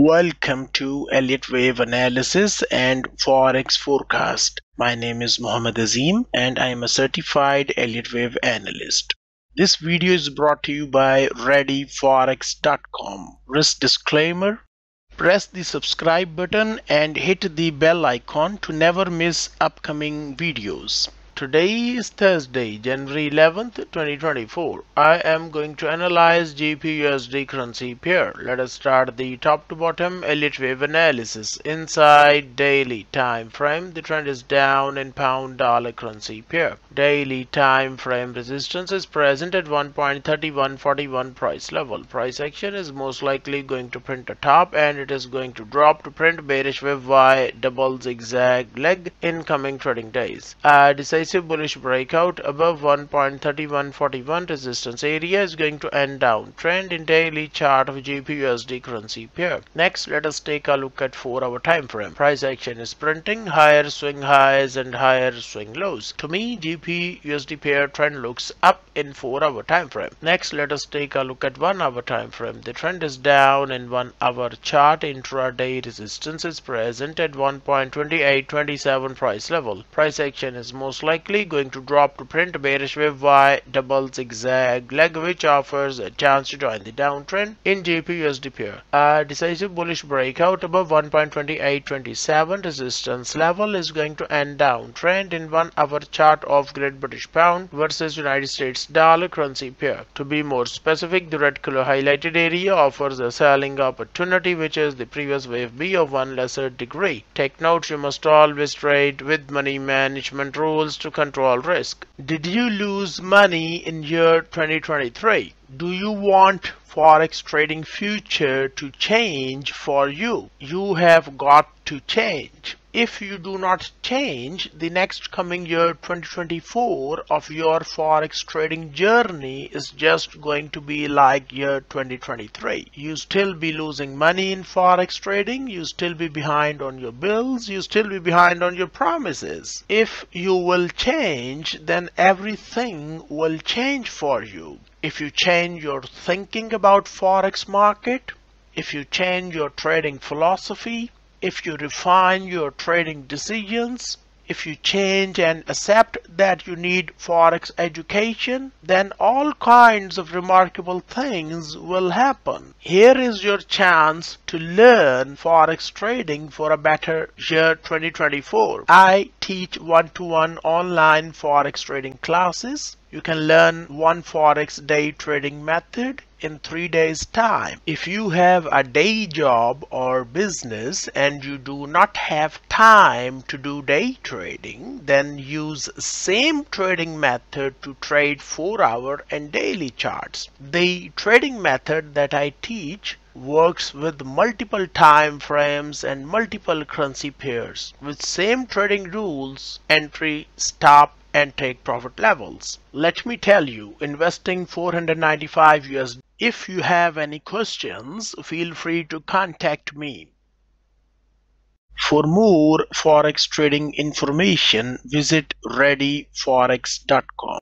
Welcome to Elliott Wave Analysis and Forex Forecast. My name is Muhammad Azeem and I am a certified Elliott Wave analyst. This video is brought to you by ReadyForex.com. Risk disclaimer. Press the subscribe button and hit the bell icon to never miss upcoming videos. Today is Thursday, January 11th, 2024. I am going to analyze GBP/USD currency pair. Let us start the top to bottom Elliott Wave analysis. Inside daily time frame, the trend is down in pound dollar currency pair. Daily time frame resistance is present at 1.3141 price level. Price action is most likely going to print a top and it is going to drop to print bearish wave by double zigzag leg in coming trading days. Bullish breakout above 1.3141 resistance area is going to end downtrend in daily chart of GBP/USD currency pair. Next, let us take a look at 4-hour time frame. Price action is printing higher swing highs and higher swing lows. To me, GBP/USD pair trend looks up in 4-hour time frame. Next, let us take a look at 1-hour time frame. The trend is down in 1-hour chart. Intraday resistance is present at 1.2827 price level. Price action is most likely going to drop to print bearish wave by double zigzag leg, which offers a chance to join the downtrend in GBP/USD pair. A decisive bullish breakout above 1.2827 resistance level is going to end downtrend in 1-hour chart of Great British Pound versus United States dollar currency pair. To be more specific, the red color highlighted area offers a selling opportunity, which is the previous wave B of one lesser degree. Take note, you must always trade with money management rules to control risk. Did you lose money in year 2023? Do you want forex trading future to change for you? You have got to change. If you do not change, the next coming year 2024 of your forex trading journey is just going to be like year 2023. You still be losing money in forex trading, you still be behind on your bills, you still be behind on your promises. If you will change, then everything will change for you. If you change your thinking about forex market, if you change your trading philosophy, if you refine your trading decisions, if you change and accept that you need forex education, then all kinds of remarkable things will happen. Here is your chance to learn forex trading for a better year 2024. I teach one-to-one online forex trading classes. You can learn one forex day trading method in 3 days time. If you have a day job or business and you do not have time to do day trading, then use same trading method to trade 4-hour and daily charts. The trading method that I teach works with multiple time frames and multiple currency pairs with same trading rules, entry, stop, and take profit levels. Let me tell you, investing $495. If you have any questions, feel free to contact me. For more forex trading information, visit ReadyForex.com.